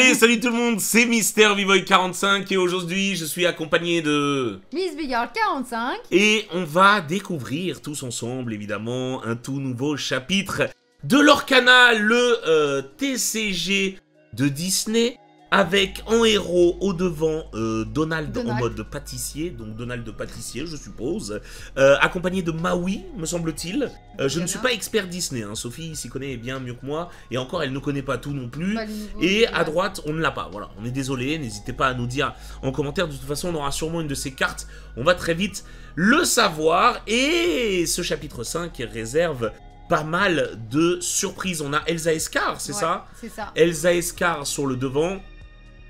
Allez, salut tout le monde, c'est Mister Vivoy 45 et aujourd'hui je suis accompagné de Miss Bigger 45 et on va découvrir tous ensemble évidemment un tout nouveau chapitre de Lorcana, le TCG de Disney avec en héros au devant Donald en mode pâtissier, donc Donald de pâtissier je suppose, accompagné de Maui me semble-t-il. Je ne suis pas expert Disney, hein. Sophie s'y connaît bien mieux que moi et encore elle ne connaît pas tout non plus. Et à droite on ne l'a pas, voilà, on est désolé, n'hésitez pas à nous dire en commentaire, de toute façon on aura sûrement une de ces cartes, on va très vite le savoir et ce chapitre 5 réserve pas mal de surprises. On a Elsa et Scar, c'est ça ? C'est ça. Elsa et Scar sur le devant.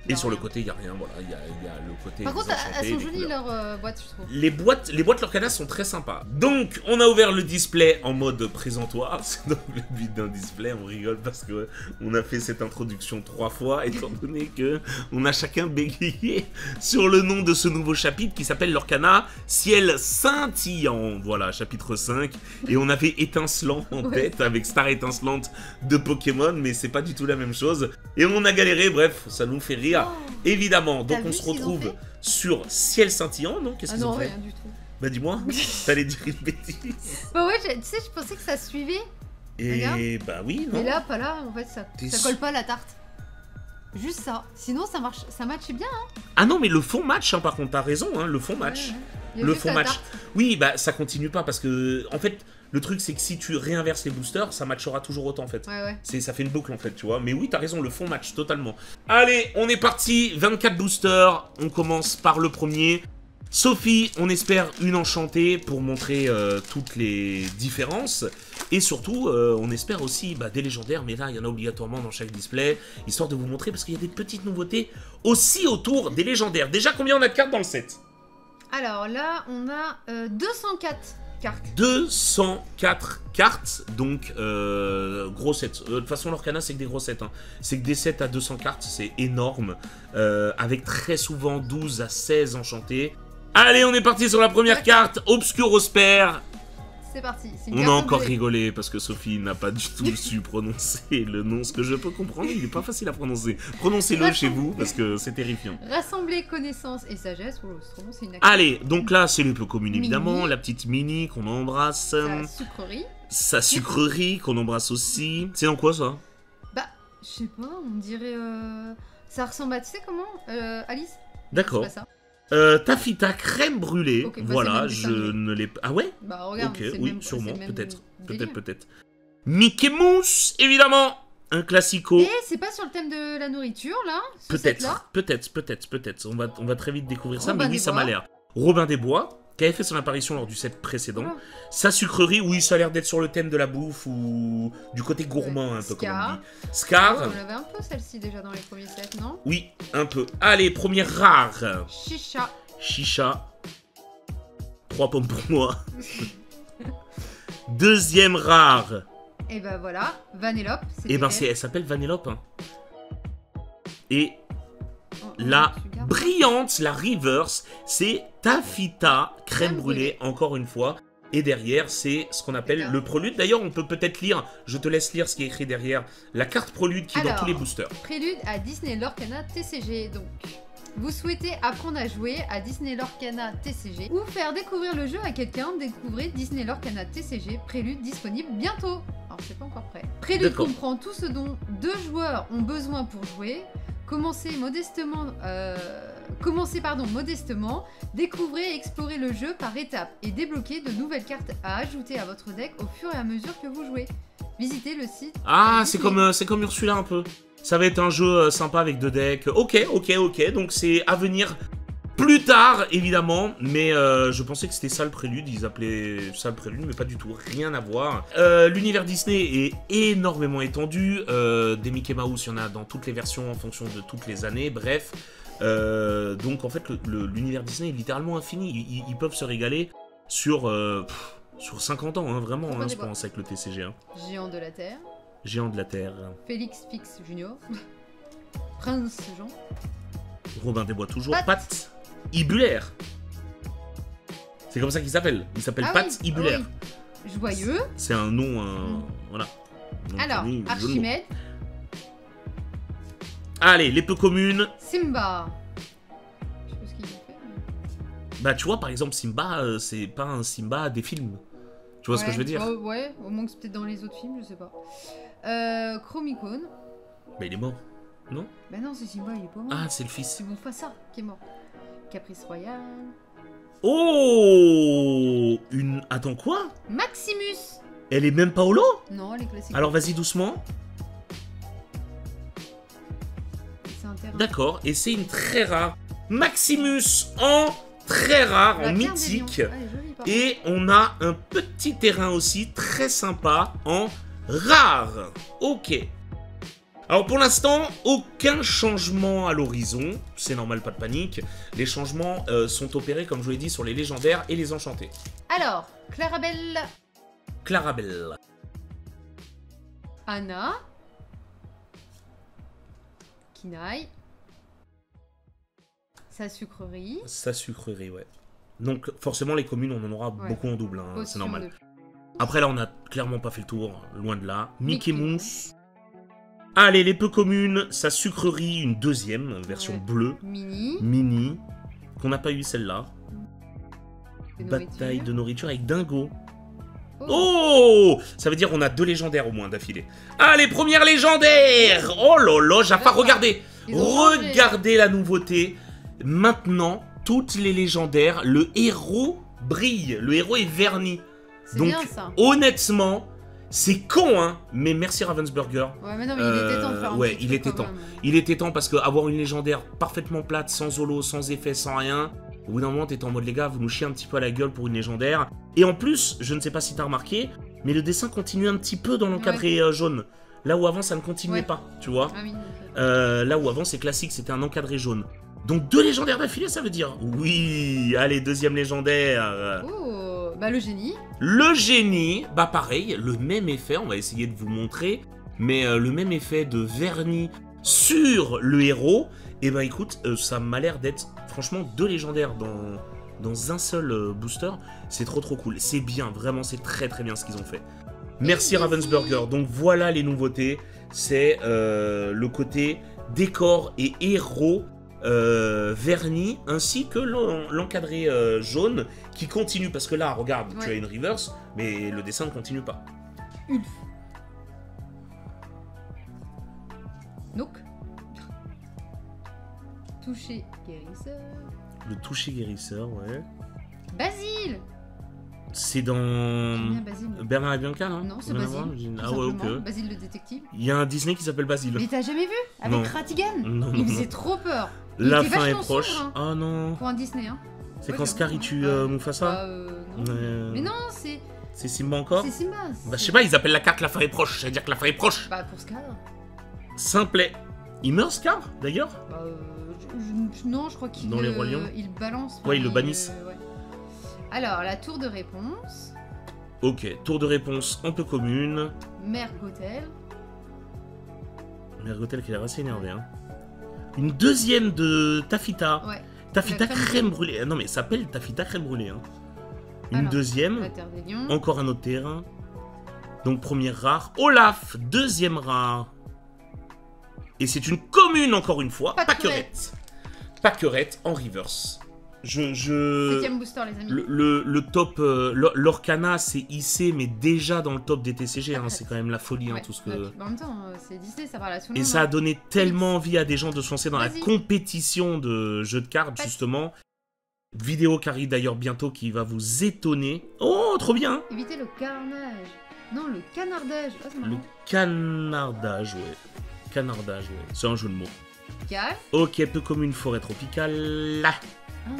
Et sur le côté, il n'y a rien, voilà, il y a le côté... Par contre, elles sont jolies leurs boîtes, je trouve. Les boîtes Lorcana sont très sympas. Donc, on a ouvert le display en mode présentoir. C'est donc le but d'un display, on rigole parce que on a fait cette introduction 3 fois, étant donné qu'on a chacun bégayé sur le nom de ce nouveau chapitre qui s'appelle Lorcana, Ciel scintillant. Voilà, chapitre 5. Et on avait étincelant en tête avec Star étincelante de Pokémon, mais c'est pas du tout la même chose. Et on a galéré, bref, ça nous fait rire. Évidemment, donc on se retrouve sur Ciel scintillant, non? Qu'est-ce qu'ils ont fait? Rien du tout. Bah dis-moi, t'allais dire une bêtise. Bah ouais, tu sais, je pensais que ça suivait. Et regarde. Bah oui, non. Mais là, pas là, en fait, ça colle pas à la tarte. Juste ça. Sinon, ça matchait bien. Hein. Ah non, mais le fond match, hein, par contre, t'as raison, hein, le fond match. Ouais. Le fond match. Tarte. Oui, bah ça continue pas parce que, en fait... Le truc, c'est que si tu réinverses les boosters, ça matchera toujours autant en fait. Ça fait une boucle en fait, tu vois. Mais oui, t'as raison, le fond match totalement. Allez, on est parti. 24 boosters. On commence par le premier. Sophie, on espère une enchantée pour montrer toutes les différences. Et surtout, on espère aussi des légendaires. Mais là, il y en a obligatoirement dans chaque display. Histoire de vous montrer, parce qu'il y a des petites nouveautés aussi autour des légendaires. Déjà, combien on a de cartes dans le set? Alors là, on a 204. 204 cartes, donc gros set. De toute façon, Lorcana, c'est que des gros sets. Hein. C'est que des sets à 200 cartes, c'est énorme. Avec très souvent 12 à 16 enchantés. Allez, on est parti sur la première carte, Obscurosper. C'est parti. On a encore rigolé parce que Sophie n'a pas du tout su prononcer le nom. Ce que je peux comprendre, il n'est pas facile à prononcer. Prononcez-le chez vous parce que c'est terrifiant. Rassembler connaissances et sagesse. Allez, donc là, c'est le peu commun évidemment. Mini. La petite Mini qu'on embrasse. Sa sucrerie. Sa sucrerie qu'on embrasse aussi. C'est dans quoi ça? Bah, je sais pas, on dirait... Ça ressemble à, tu sais comment Alice? D'accord. Taffita crème brûlée, okay, voilà, je ne l'ai pas... Ah ouais? Bah regarde, ok, oui, même, sûrement, peut-être. Mickey Mousse, évidemment, un classico. Eh, c'est pas sur le thème de la nourriture, là? Peut-être, on va très vite découvrir ça, mais oui, ça m'a l'air. Robin des Bois, qui avait fait son apparition lors du set précédent. Oh. Sa sucrerie, oui, ça a l'air d'être sur le thème de la bouffe ou du côté gourmand, un peu comme on dit. Scar. On avait un peu celle-ci déjà dans les premiers sets, non? Oui, un peu. Allez, première rare. Chicha. Chicha. 3 pommes pour moi. Deuxième rare. Et ben voilà, Vanellope. Et ben elle s'appelle Vanellope. Hein. Et la brillante, la reverse, c'est Taffita crème brûlée, encore une fois. Et derrière, c'est ce qu'on appelle le prélude. D'ailleurs, on peut peut-être lire, je te laisse lire ce qui est écrit derrière, la carte prélude qui est dans tous les boosters. Prélude à Disney Lorcana TCG. Donc, vous souhaitez apprendre à jouer à Disney Lorcana TCG ou faire découvrir le jeu à quelqu'un, découvrez Disney Lorcana TCG, prélude disponible bientôt. Alors, c'est pas encore prêt. Prélude comprend tout ce dont 2 joueurs ont besoin pour jouer. Commencez modestement, découvrez et explorez le jeu par étapes et débloquez de nouvelles cartes à ajouter à votre deck au fur et à mesure que vous jouez. Visitez le site. Ah, c'est comme Ursula un peu. Ça va être un jeu sympa avec 2 decks. Ok, donc c'est à venir plus tard, évidemment, mais je pensais que c'était ça le prélude, ils appelaient ça le prélude, mais pas du tout, rien à voir. L'univers Disney est énormément étendu, des Mickey Mouse, il y en a dans toutes les versions en fonction de toutes les années, bref. Donc en fait, l'univers Disney est littéralement infini, ils peuvent se régaler sur, sur 50 ans, hein, vraiment, hein, je pense, avec le TCG. Hein. Géant de la Terre. Géant de la Terre. Félix Fix Junior. Prince Jean. Robin des Bois toujours. Pat Hibulaire. C'est comme ça qu'il s'appelle. Il s'appelle Pat Hibulaire. Oui. Joyeux. C'est un nom. Voilà. Donc, alors, Archimède. Allez, les peu communes. Simba. Je sais pas ce qu'il a fait. Mais... Bah, tu vois, par exemple, Simba, c'est pas un Simba des films. Tu vois ce que je veux dire? Ouais, au moins que c'est peut-être dans les autres films, je sais pas. Chromicorne. Bah, il est mort, non? Bah, non, c'est Simba, il est pas mort. Ah, c'est le fils. C'est bon, pas ça qui est mort. Caprice royal. Oh une... Attends, quoi? Maximus. Elle est même pas au lot? Non, elle est classique. Alors, vas-y doucement. D'accord, et c'est une très rare. Maximus en très rare, en mythique. Et on a un petit terrain aussi très sympa en rare. Ok. Alors pour l'instant, aucun changement à l'horizon. C'est normal, pas de panique. Les changements sont opérés, comme je vous l'ai dit, sur les légendaires et les enchantés. Alors, Clarabelle. Clarabelle. Anna. Kinaï. Sa sucrerie. Sa sucrerie, ouais. Donc forcément les communes, on en aura beaucoup en double, hein, c'est normal. Après là, on a clairement pas fait le tour, loin de là. Mickey Mousse. Allez, les peu communes, sa sucrerie, une deuxième, version bleue. Mini. Mini. Qu'on n'a pas eu celle-là. Bataille de nourriture avec Dingo. Oh, ça veut dire qu'on a deux légendaires au moins d'affilée. Ah, les premières légendaires. Oh là là, Jaffa, regardez. Regardez la nouveauté. Maintenant, toutes les légendaires, le héros brille. Le héros est verni. Donc, bien, ça. Honnêtement, c'est con, hein. Mais merci Ravensburger. Ouais, mais non, mais il était temps de faire un ouais, il était temps. Même. Il était temps parce qu'avoir une légendaire parfaitement plate, sans holo, sans effet, sans rien... Au bout d'un moment, t'es en mode, les gars, vous nous chiez un petit peu à la gueule pour une légendaire. Et en plus, je ne sais pas si t'as remarqué, mais le dessin continue un petit peu dans l'encadré jaune. Là où avant, ça ne continuait pas, tu vois. Ah oui, là où avant, c'est classique, c'était un encadré jaune. Donc deux légendaires d'affilée, ça veut dire. Oui, allez, deuxième légendaire. Oh, bah le génie. Le génie, bah pareil, le même effet, on va essayer de vous montrer. Mais le même effet de vernis sur le héros. Et bah écoute, ça m'a l'air d'être franchement deux légendaires dans un seul booster. C'est trop trop cool, c'est bien, vraiment c'est très très bien ce qu'ils ont fait. Merci Ravensburger. Donc voilà les nouveautés, c'est le côté décor et héros vernis, ainsi que l'encadré jaune qui continue. Parce que là, regarde, tu as une reverse, mais le dessin ne continue pas. Ulf. Donc toucher guérisseur. Le toucher guérisseur, ouais. Basile. C'est dans... Bernard et Bianca, hein? Non, c'est Basile. Ah ouais, ok. Basile le détective. Il y a un Disney qui s'appelle Basile. Mais t'as jamais vu? Avec Ratigan? Non, il faisait trop peur. La fin est proche. Sombre, hein. Oh non. Pour un Disney, hein. C'est quand Scar il tue Mufasa? Non. Mais non, c'est... C'est Simba encore? C'est Simba. Bah je sais pas, ils appellent la carte la fin est proche. Ça veut dire que la fin est proche. Bah pour Scar. Simplet. Il meurt Scar, d'ailleurs? Non, je crois qu'il il balance. Ouais, ils le bannissent. Alors, la tour de réponse. Ok, tour de réponse un peu commune. Mergotel. Mergotel qui est assez énervé. Hein. Une deuxième de Taffita. Ouais. Taffita crème brûlée. Non, mais ça s'appelle Taffita crème brûlée. Hein. Une deuxième. La Terre des Lions. Encore un autre terrain. Donc, première rare. Olaf, deuxième rare. Et c'est une commune, encore une fois. Pâquerette. Pâquerette en reverse. Septième booster, les amis. Le top... Lorcana, c'est IC, mais déjà dans le top des TCG. Hein, c'est quand même la folie, hein, tout ce que... En même temps, c'est Disney, ça parle à tout le monde. Et ça a donné tellement envie à des gens de se lancer dans la compétition de jeux de cartes, justement. Vidéo qui arrive d'ailleurs bientôt, qui va vous étonner. Oh, trop bien. Évitez le carnage. Non, le canardage. Oh, c'est marrant. Le canardage, ouais. Canardage, ouais. C'est un jeu de mots. Ok, peu comme une forêt tropicale. Là. Ah,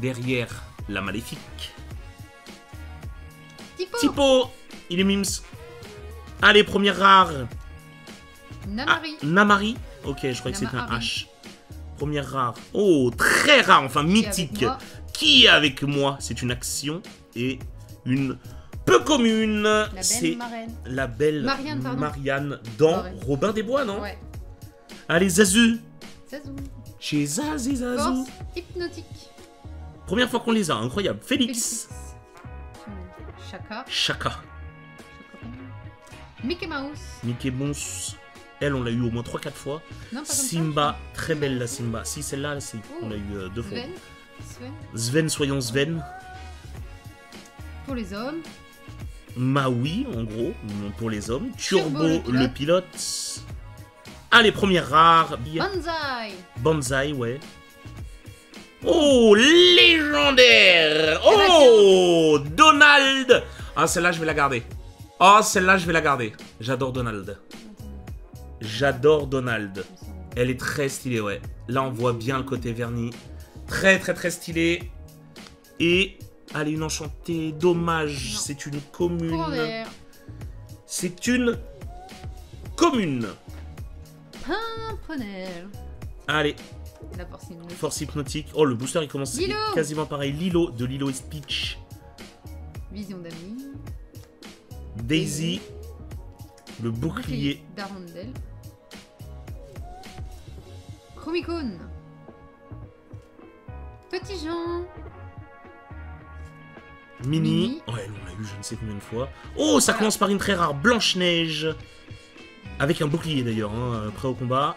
derrière la maléfique. Tipo. Il est mimes. Allez, première rare. Namaari. Ah, Namaari. Ok, je croyais que c'était un H. Première rare. Oh, très rare, enfin mythique. Qui est avec moi? C'est une action et une... peu commune, c'est la belle Marianne dans Robin des Bois, non? Ouais. Allez, Zazu. Zazu. Chez Zazu, Zazu. Force hypnotique. Première fois qu'on les a, incroyable. Félix. Chaka. Mickey Mouse. Elle, on l'a eu au moins 3-4 fois. Non, Simba, ça, très belle la Simba. Si, celle-là, si. Oh. On l'a eu deux fois. Sven, soyons Sven. Pour les hommes. Maui, en gros, pour les hommes. Turbo, le pilote. Ah, les premières rares. Banzai. Banzai, ouais. Oh, légendaire. Oh, Donald. Ah, celle-là, je vais la garder. Oh, celle-là, je vais la garder. J'adore Donald. J'adore Donald. Elle est très stylée, ouais. Là, on voit bien le côté vernis. Très, très, très stylée. Et... Allez, une enchantée. Dommage, c'est une commune. C'est une commune. Pimprenelle. Allez. La force hypnotique. Force hypnotique. Oh, le booster, il commence Lilo. Quasiment pareil. Lilo, de Lilo et Stitch. Vision d'amis. Daisy. Le bouclier. D'Arondel. Chromicorne. Petit Jean. Mini. Ouais, on l'a eu je ne sais combien de fois. Oh, ça commence par une très rare Blanche-Neige. Avec un bouclier d'ailleurs, hein, prêt au combat.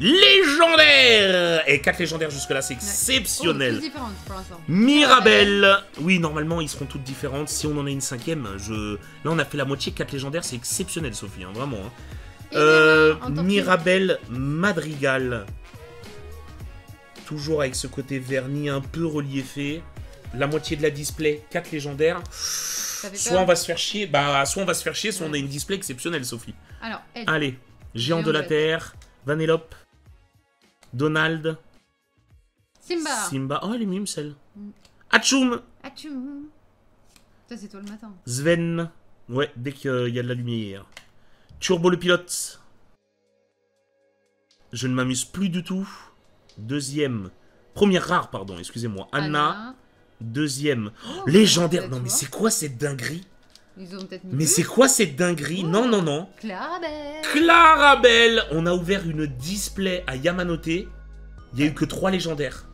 Légendaire. Et 4 légendaires jusque-là, c'est exceptionnel. Oh, pour Mirabel. Oui, normalement, ils seront toutes différentes. Si on en a une cinquième, là, on a fait la moitié. 4 légendaires, c'est exceptionnel, Sophie, hein, vraiment. Hein. Mirabel Madrigal. Toujours avec ce côté vernis un peu reliefé. La moitié de la display, 4 légendaires. Soit on va se faire chier, soit on a une display exceptionnelle, Sophie. Alors, allez, Géant de la Terre, Vanellope, Donald, Simba. Simba. Oh, elle est mime celle. Atchoum. Atchoum. Ça, c'est toi le matin. Sven. Ouais, dès qu'il y a de la lumière. Turbo le pilote. Je ne m'amuse plus du tout. Première rare, pardon, excusez-moi. Anna. Deuxième. Oh, légendaire. Non, mais c'est quoi cette dinguerie? Mais c'est quoi cette dinguerie? Oh, non, non, non. Clarabelle. Clarabelle. On a ouvert une display à Yamanote. Il n'y a eu que 3 légendaires.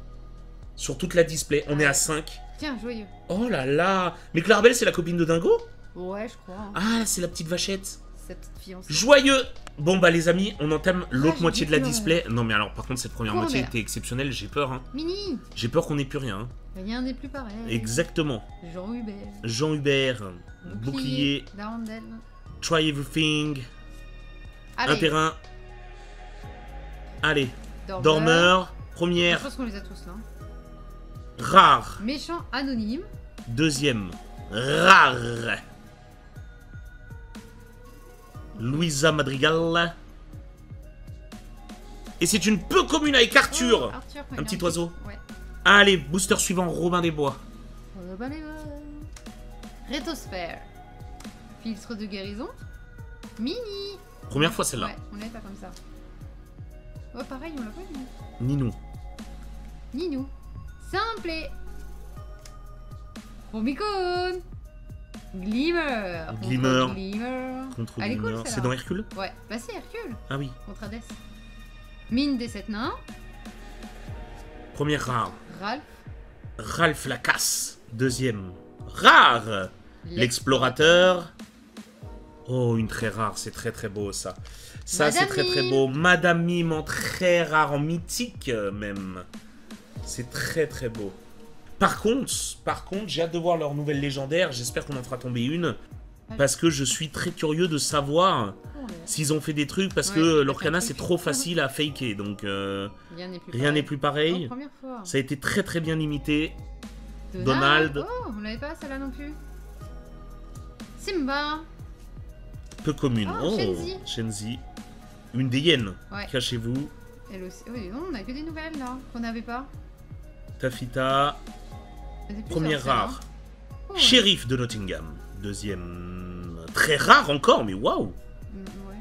Sur toute la display. On est à 5. Tiens, joyeux. Oh là là. Mais Clarabelle, c'est la copine de Dingo? Ouais, je crois. Hein. Ah, c'est la petite vachette. Sa petite fiancée. Joyeux. Bon, bah, les amis, on entame l'autre moitié de la display. Non, mais alors, par contre, cette première moitié était exceptionnelle. J'ai peur. Hein. Mini. J'ai peur qu'on n'ait plus rien. Hein. Rien n'est plus pareil. Exactement. Jean-Hubert. Jean-Hubert. Bouclier. Darandel. Try everything. Allez. Un terrain. Allez. Dormeur. Première. Je pense qu'on les a tous là. Rare. Méchant anonyme. Deuxième. Rare. Louisa Madrigal. Et c'est une peu commune avec Arthur. Oh, Arthur un petit oiseau. Ouais. Allez, booster suivant, Robin des Bois. Robin des Bois. Rétosphère. Filtre de guérison. Mini. Première fois celle-là. Ouais, on l'a pas comme ça. Oh, pareil, on l'a pas vu. Ninou. Ninou. Simple. Chromicorne. Glimmer. Glimmer. Contre Glimmer. C'est dans Hercule? Ouais, bah c'est Hercule. Ah oui. Contre Hades. Mine des 7 nains. Première rare. Ralph. Ralph la casse. Deuxième rare. L'explorateur. Oh, une très rare. C'est très très beau ça. Ça c'est très très beau. Madame Mime en très rare, en mythique même. C'est très très beau. Par contre, j'ai hâte de voir leur nouvelle légendaire. J'espère qu'on en fera tomber une. Parce que je suis très curieux de savoir s'ils ont fait des trucs. Parce que Lorcana, c'est trop facile à faker. Donc rien n'est plus pareil. Oh, ça a été très très bien imité. Donald. Oh, on l'avait pas celle-là non plus. Simba. Peu commune. Oh, Shenzi. Une des hyènes. Ouais. Cachez-vous. Elle aussi. Oui, non, on a que des nouvelles là qu'on n'avait pas. Taffita. Première rare. Oh, ouais. Shérif de Nottingham. Deuxième. Très rare encore, mais waouh! Wow. Ouais,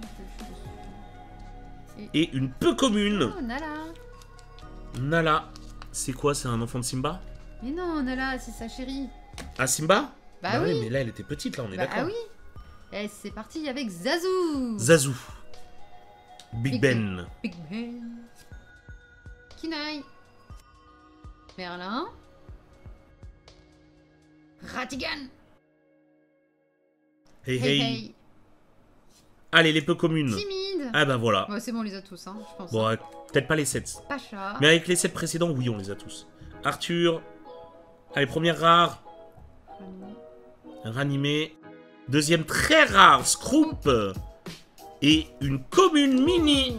et une peu commune. Oh, Nala. Nala. C'est quoi? C'est un enfant de Simba? Mais non, Nala, c'est sa chérie. Ah, Simba? Bah oui. Mais là, elle était petite, là, on est d'accord. Ah oui. Et c'est parti avec Zazu. Zazu. Big Ben. Big Ben. Kinaï. Merlin. Ratigan. Hey, hey. Allez, les peu communes. Timide. Ah bah voilà. Ouais, c'est bon, on les a tous, hein, je pense. Bon, peut-être pas les 7. Pacha. Mais avec les 7 précédents, oui, on les a tous. Arthur. Allez, première rare. Ranimé. Deuxième très rare, Scroop. Et une commune mini.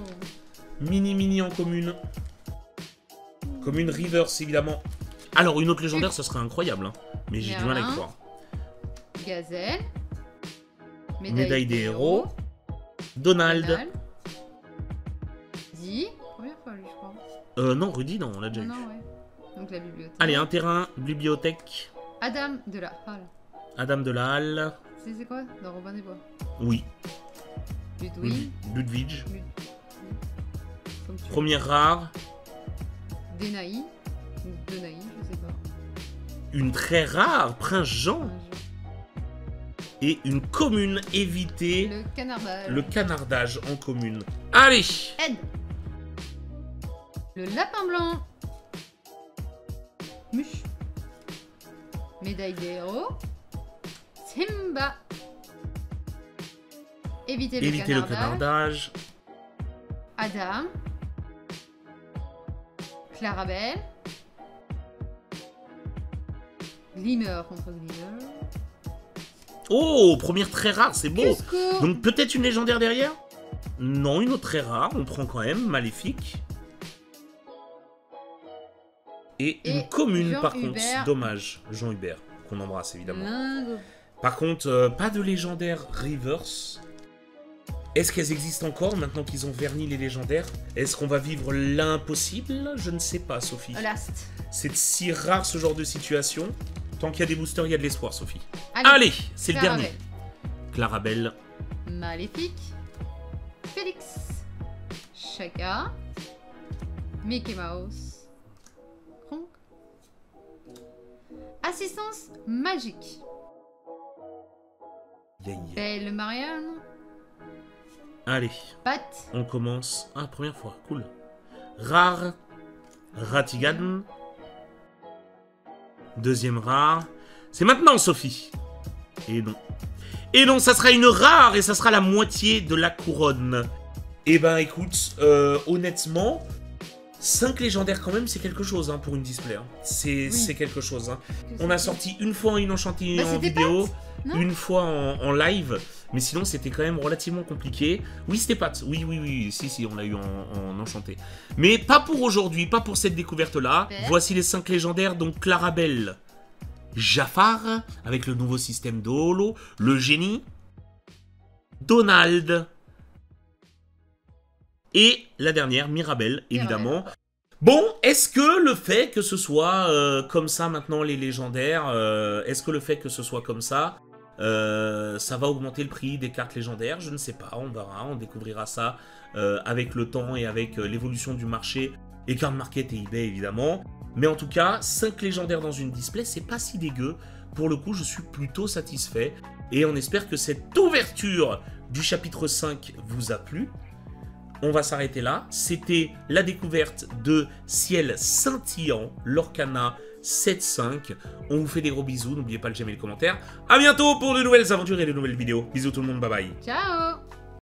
Mini en commune. Commune Reverse, évidemment. Alors, une autre légendaire, ça serait incroyable. Hein. Mais j'ai du mal à y croire. Gazelle. Médaille des héros. Donald. Rudy. Première fois, lui, je crois. Non, Rudy, non, on l'a déjà eu. Ouais. Donc la bibliothèque. Allez, un terrain, bibliothèque. Adam de la Halle. Adam de la Halle. C'est quoi? Dans Robin des Bois. Oui. Ludwig. Ludwig. Première rare. Denaï. Denaï, je sais pas. Une très rare, Prince Jean. Et une commune évitée. Le canardage. Le canardage en commune. Allez. Aide. Le lapin blanc. Muche. Médaille des héros. Simba. Éviter le canardage. Adam. Clarabelle. Glimmer contre Glimmer. Oh, première très rare, c'est beau. Donc peut-être une légendaire derrière? Non, une autre très rare, on prend quand même, maléfique. Et une commune par contre, dommage, Jean-Hubert, qu'on embrasse évidemment. Dingo. Par contre, pas de légendaire reverse. Est-ce qu'elles existent encore maintenant qu'ils ont verni les légendaires? Est-ce qu'on va vivre l'impossible? Je ne sais pas, Sophie. C'est si rare ce genre de situation. Tant qu'il y a des boosters, il y a de l'espoir, Sophie. Allez, c'est le dernier. Clarabelle. Maléfique. Félix. Chaka. Mickey Mouse. Cronk. Assistance magique. Belle Marianne. Allez. Pat. On commence. Ah, première fois. Cool. Rare. Ratigan. Deuxième rare. C'est maintenant, Sophie. Et non. Et non, ça sera une rare et ça sera la moitié de la couronne. Eh ben, écoute, honnêtement, 5 légendaires quand même, c'est quelque chose hein, pour une display. Hein. C'est oui. Quelque chose. Hein. On a sorti une fois une enchantée en vidéo, une fois en live, mais sinon c'était quand même relativement compliqué. Oui, c'était Pat. Oui, si, on l'a eu en enchanté. Mais pas pour aujourd'hui, pas pour cette découverte-là. Voici les 5 légendaires, donc Clarabelle, Jafar, avec le nouveau système de holo, le génie, Donald... Et la dernière, Mirabel, évidemment. Bon, est-ce que le fait que ce soit comme ça maintenant, les légendaires, est-ce que le fait que ce soit comme ça, ça va augmenter le prix des cartes légendaires? Je ne sais pas, on verra, on découvrira ça avec le temps et avec l'évolution du marché et Card Market et eBay, évidemment. Mais en tout cas, 5 légendaires dans une display, c'est pas si dégueu. Pour le coup, je suis plutôt satisfait. Et on espère que cette ouverture du chapitre 5 vous a plu. On va s'arrêter là. C'était la découverte de Ciel Scintillant, Lorcana 7.5. On vous fait des gros bisous. N'oubliez pas de j'aimer et le commentaire. A bientôt pour de nouvelles aventures et de nouvelles vidéos. Bisous tout le monde. Bye bye. Ciao.